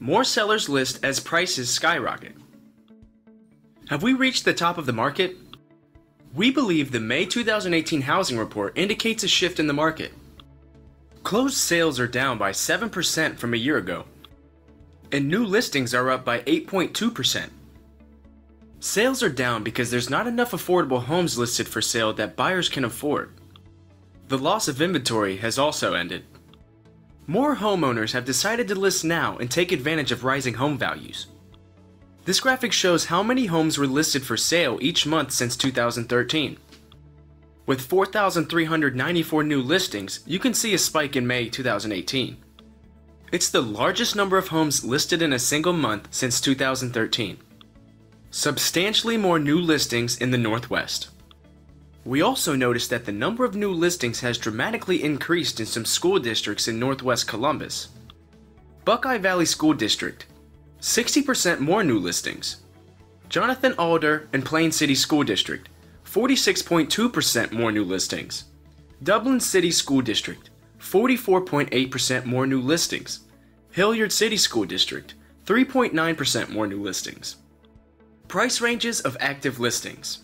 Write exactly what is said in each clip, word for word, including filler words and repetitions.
More sellers list as prices skyrocket. Have we reached the top of the market? We believe the May two thousand eighteen housing report indicates a shift in the market. Closed sales are down by seven percent from a year ago, and new listings are up by eight point two percent. Sales are down because there's not enough affordable homes listed for sale that buyers can afford. The loss of inventory has also ended. More homeowners have decided to list now and take advantage of rising home values. This graphic shows how many homes were listed for sale each month since two thousand thirteen. With four thousand three hundred ninety-four new listings, you can see a spike in May two thousand eighteen. It's the largest number of homes listed in a single month since two thousand thirteen. Substantially more new listings in the Northwest. We also noticed that the number of new listings has dramatically increased in some school districts in Northwest Columbus. Buckeye Valley School District, sixty percent more new listings. Jonathan Alder and Plain City School District, forty-six point two percent more new listings. Dublin City School District, forty-four point eight percent more new listings. Hilliard City School District, three point nine percent more new listings. Price ranges of active listings.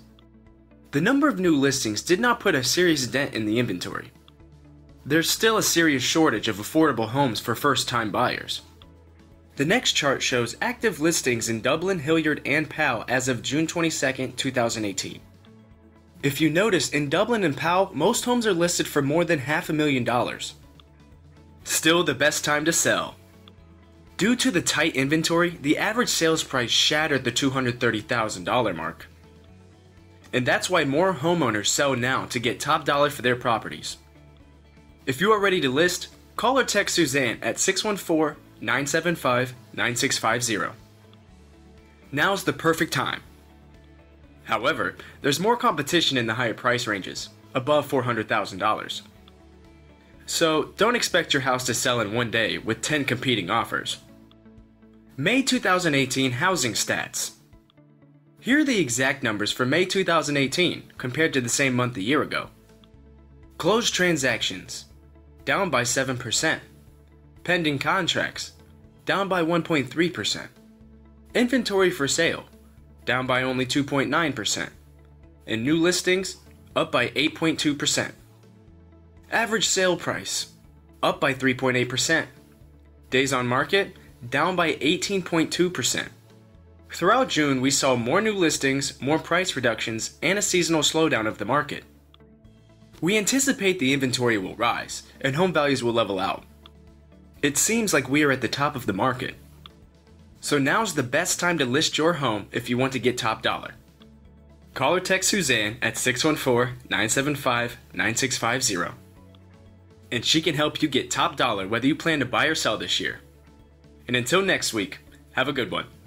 The number of new listings did not put a serious dent in the inventory. There's still a serious shortage of affordable homes for first-time buyers. The next chart shows active listings in Dublin, Hilliard, and Powell as of June twenty-second, two thousand eighteen. If you notice, in Dublin and Powell, most homes are listed for more than half a million dollars. Still the best time to sell. Due to the tight inventory, the average sales price shattered the two hundred thirty thousand dollar mark. And that's why more homeowners sell now to get top dollar for their properties. If you are ready to list, call or text Susanne at six one four, nine seven five, nine six five zero. Now's the perfect time. However, there's more competition in the higher price ranges, above four hundred thousand dollars. So don't expect your house to sell in one day with ten competing offers. May two thousand eighteen housing stats. Here are the exact numbers for May two thousand eighteen compared to the same month a year ago. Closed transactions, down by seven percent. Pending contracts, down by one point three percent. Inventory for sale, down by only two point nine percent, and new listings up by eight point two percent. Average sale price up by three point eight percent. Days on market down by eighteen point two percent. Throughout June, we saw more new listings, more price reductions, and a seasonal slowdown of the market. We anticipate the inventory will rise and home values will level out. It seems like we are at the top of the market. So now's the best time to list your home if you want to get top dollar. Call or text Susanne at six one four, nine seven five, nine six five zero. And she can help you get top dollar whether you plan to buy or sell this year. And until next week, have a good one.